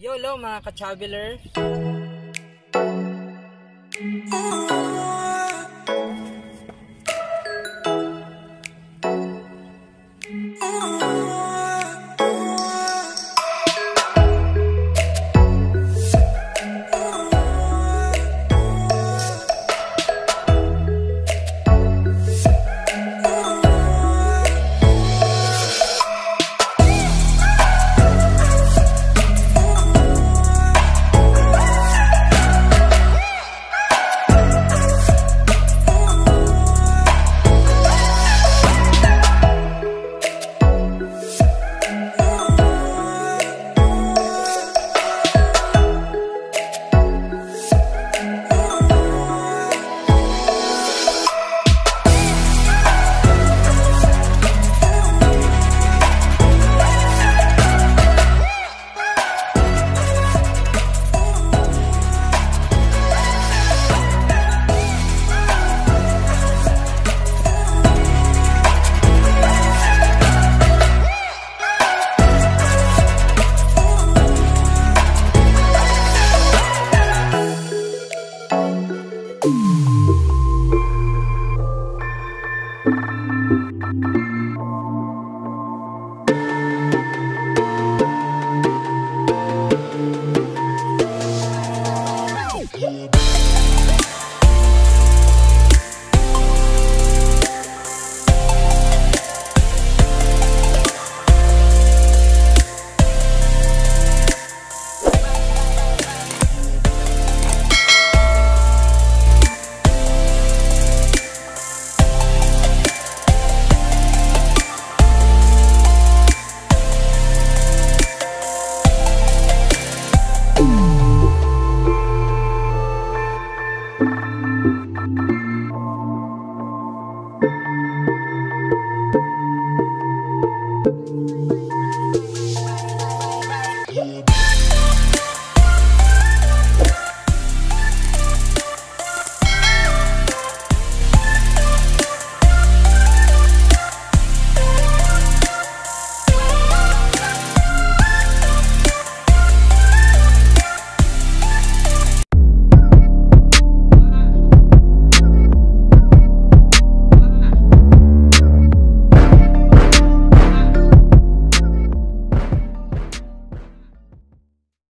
YOLO mga ka-traveler!